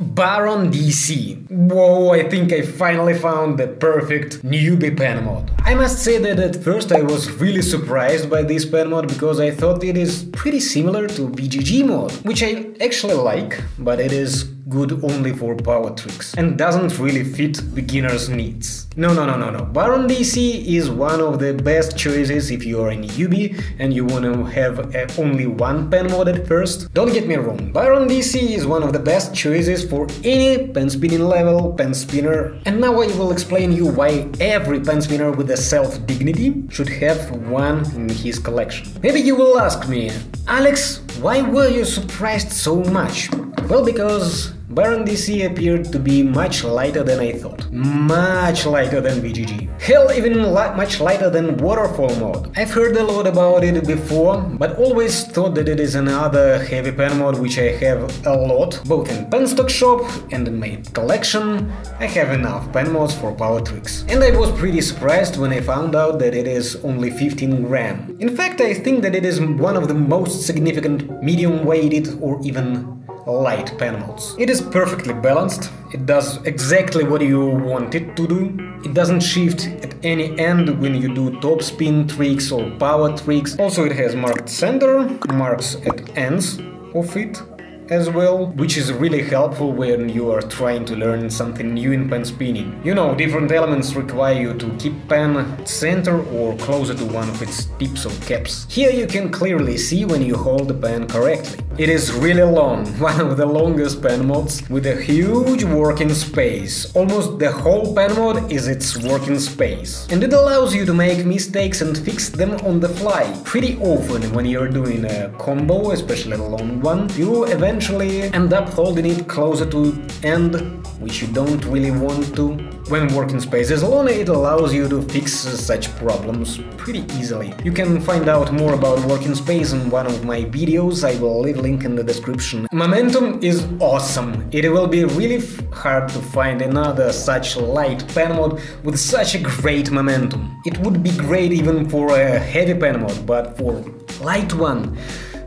Baaron DC. Whoa, I think I finally found the perfect newbie pen mod. I must say that at first I was really surprised by this pen mod because I thought it is pretty similar to BGG mod, which I actually like, but it is good only for power tricks and doesn't really fit beginners' needs. No. Baaron DC is one of the best choices if you are a newbie and you want to have only one pen mod at first. Don't get me wrong, Baaron DC is one of the best choices for any pen spinning level, pen spinner, and now I will explain you why every pen spinner with a self-dignity should have one in his collection. Maybe you will ask me, Alex, why were you surprised so much? Well, because Baaron DC appeared to be much lighter than I thought. Much lighter than BGG. Hell, even much lighter than Waterfall mode. I've heard a lot about it before, but always thought that it is another heavy pen mod which I have a lot, both in Penstock shop and in my collection. I have enough pen mods for power tricks. And I was pretty surprised when I found out that it is only 15 grams. In fact, I think that it is one of the most significant medium-weighted or even light pen mods. It is perfectly balanced, it does exactly what you want it to do, it doesn't shift at any end when you do topspin tricks or power tricks. Also it has marked center, marks at ends of it as well, which is really helpful when you are trying to learn something new in pen spinning. You know, different elements require you to keep pen center or closer to one of its tips or caps. Here you can clearly see when you hold the pen correctly. It is really long, one of the longest pen mods, with a huge working space. Almost the whole pen mod is its working space. And it allows you to make mistakes and fix them on the fly. Pretty often when you're doing a combo, especially a long one, you eventually end up holding it closer to end, which you don't really want to. When working space is long, it allows you to fix such problems pretty easily. You can find out more about working space in one of my videos, I will leave a link in the description. Momentum is awesome, it will be really hard to find another such light pen mod with such a great momentum. It would be great even for a heavy pen mod, but for light one,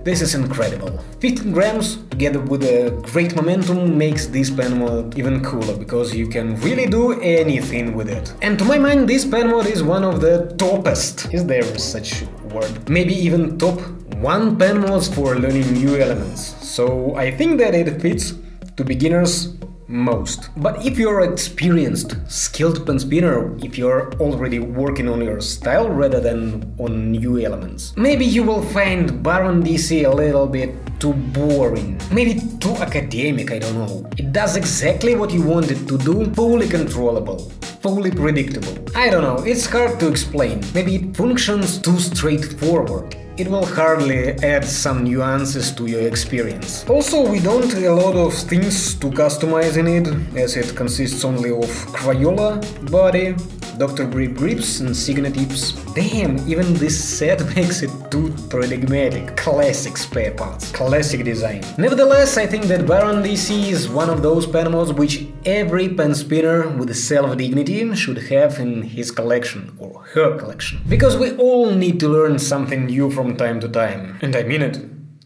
this is incredible. 15 grams together with a great momentum makes this pen mod even cooler, because you can really do anything with it. And to my mind, this pen mod is one of the toppest, is there such a word? Maybe even top 1 pen mods for learning new elements. So I think that it fits to beginners most. But if you're experienced, skilled pen spinner, if you're already working on your style rather than on new elements, maybe you will find Baaron DC a little bit too boring, maybe too academic, I don't know. It does exactly what you want it to do, fully controllable, fully predictable. I don't know, it's hard to explain, maybe it functions too straightforward. It will hardly add some nuances to your experience. Also, we don't a lot of things to customize in it, as it consists only of Crayola body, Dr. Grip grips and Signet tips. Damn, even this set makes it too paradigmatic. Classic spare parts, classic design. Nevertheless, I think that Baaron DC is one of those pen mods which every pen spinner with self-dignity should have in his collection or her collection. Because we all need to learn something new from time to time. And I mean it,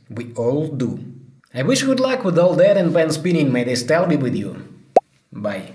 we all do. I wish you good luck with all that, and pen spinning, may the style be with you. Bye.